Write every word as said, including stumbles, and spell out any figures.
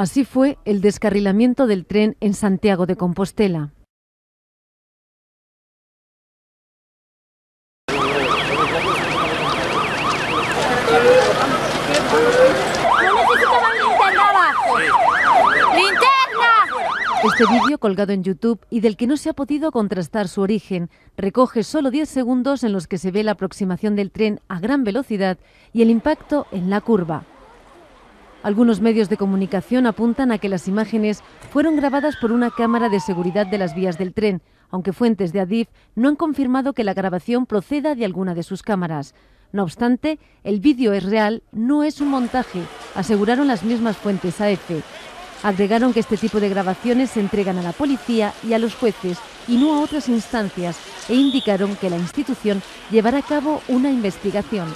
Así fue el descarrilamiento del tren en Santiago de Compostela. Este vídeo, colgado en YouTube y del que no se ha podido contrastar su origen, recoge solo diez segundos en los que se ve la aproximación del tren a gran velocidad y el impacto en la curva. Algunos medios de comunicación apuntan a que las imágenes fueron grabadas por una cámara de seguridad de las vías del tren, aunque fuentes de Adif no han confirmado que la grabación proceda de alguna de sus cámaras. No obstante, el vídeo es real, no es un montaje, aseguraron las mismas fuentes a Efe. Agregaron que este tipo de grabaciones se entregan a la policía y a los jueces y no a otras instancias, e indicaron que la institución llevará a cabo una investigación.